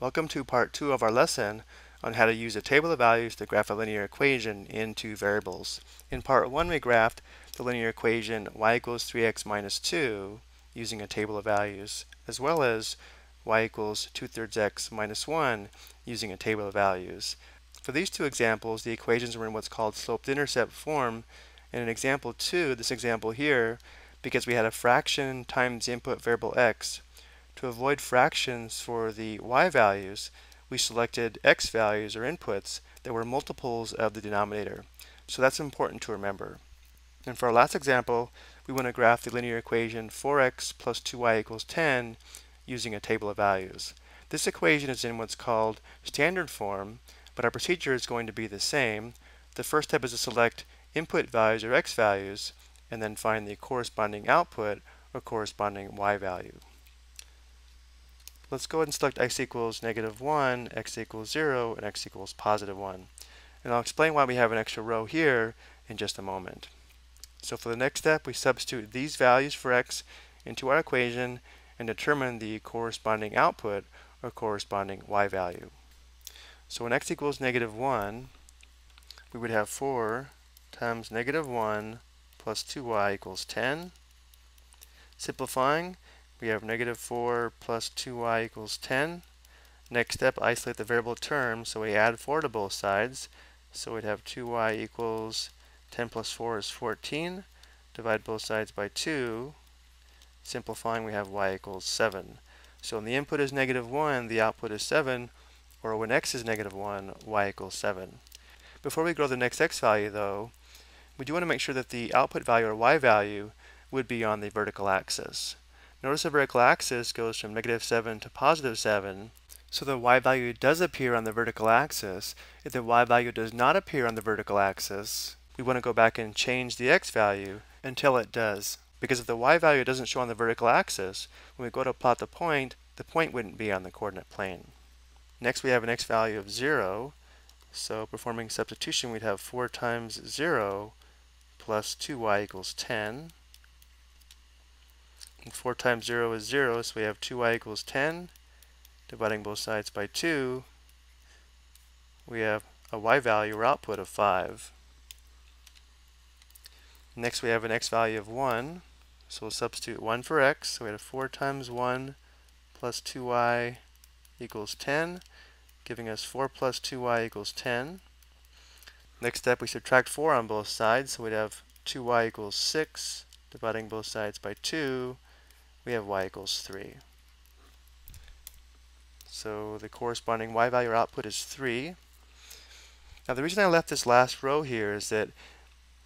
Welcome to part 2 of our lesson on how to use a table of values to graph a linear equation in two variables. In part 1 we graphed the linear equation y equals 3x minus 2 using a table of values, as well as y equals 2/3 x minus 1 using a table of values. For these two examples, the equations were in what's called sloped-intercept form. And in example 2, this example here, because we had a fraction times the input variable x, to avoid fractions for the y values, we selected x values or inputs that were multiples of the denominator. So that's important to remember. And for our last example, we want to graph the linear equation 4x plus 2y equals 10 using a table of values. This equation is in what's called standard form, but our procedure is going to be the same. The first step is to select input values or x values, and then find the corresponding output or corresponding y value. Let's go ahead and select x equals negative 1, x equals 0, and x equals positive 1. And I'll explain why we have an extra row here in just a moment. So for the next step, we substitute these values for x into our equation and determine the corresponding output or corresponding y value. So when x equals negative 1, we would have 4 times negative 1 plus 2y equals 10. Simplifying, we have negative 4 plus 2y equals 10. Next step, isolate the variable term, so we add 4 to both sides. So we'd have 2y equals 10 plus 4 is 14. Divide both sides by 2. Simplifying, we have y equals 7. So when the input is negative 1, the output is 7, or when x is negative 1, y equals 7. Before we grow the next x value though, we do want to make sure that the output value or y value would be on the vertical axis. Notice the vertical axis goes from negative 7 to positive 7, so the y value does appear on the vertical axis. If the y value does not appear on the vertical axis, we want to go back and change the x value until it does. Because if the y value doesn't show on the vertical axis, when we go to plot the point wouldn't be on the coordinate plane. Next we have an x value of 0, so performing substitution we'd have 4 times 0 plus 2y equals 10. And 4 times 0 is 0, so we have 2y equals 10. Dividing both sides by 2, we have a y value or output of 5. Next we have an x value of 1, so we'll substitute 1 for x. So we have 4 times 1 plus 2y equals 10, giving us 4 plus 2y equals 10. Next step, we subtract 4 on both sides, so we'd have 2y equals 6. Dividing both sides by 2, we have y equals 3. So the corresponding y value or output is 3. Now the reason I left this last row here is that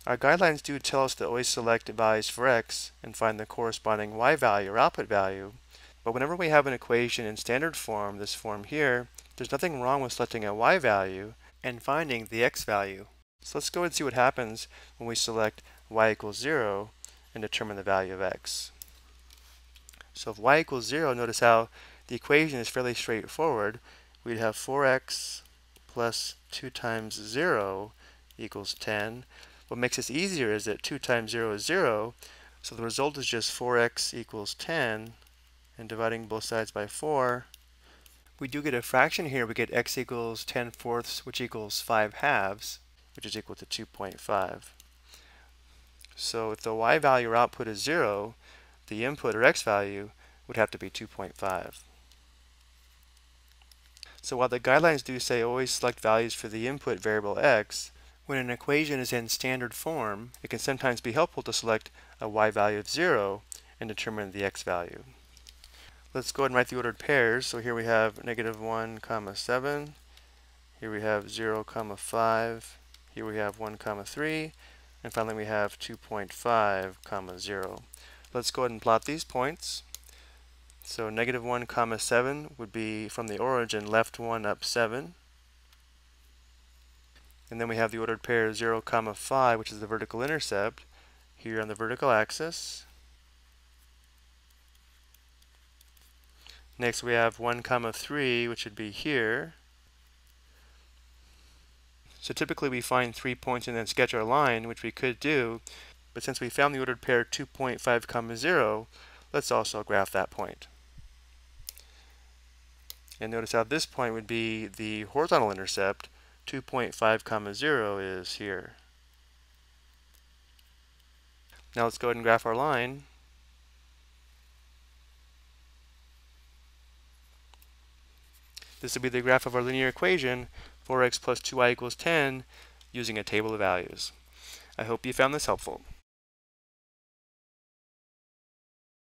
our guidelines do tell us to always select values for x and find the corresponding y value or output value, but whenever we have an equation in standard form, this form here, there's nothing wrong with selecting a y value and finding the x value. So let's go ahead and see what happens when we select y equals 0 and determine the value of x. So if y equals 0, notice how the equation is fairly straightforward. We'd have 4x plus 2 times 0 equals 10. What makes this easier is that 2 times 0 is 0, so the result is just 4x equals 10, and dividing both sides by 4, we do get a fraction here. We get x equals 10/4, which equals 5/2, which is equal to 2.5. So if the y value or output is 0, the input or x value would have to be 2.5. So while the guidelines do say always select values for the input variable x, when an equation is in standard form, it can sometimes be helpful to select a y value of 0 and determine the x value. Let's go ahead and write the ordered pairs. So here we have negative 1 comma 7, here we have 0 comma 5, here we have 1 comma 3, and finally we have 2.5 comma 0. Let's go ahead and plot these points. So negative 1 comma 7 would be from the origin left 1 up 7. And then we have the ordered pair 0 comma 5, which is the vertical intercept here on the vertical axis. Next we have 1 comma 3, which would be here. So typically we find 3 points and then sketch our line, which we could do, but since we found the ordered pair 2.5 comma 0, let's also graph that point. And notice how this point would be the horizontal intercept. 2.5, 0 is here. Now let's go ahead and graph our line. This will be the graph of our linear equation, 4x plus 2y equals 10, using a table of values. I hope you found this helpful.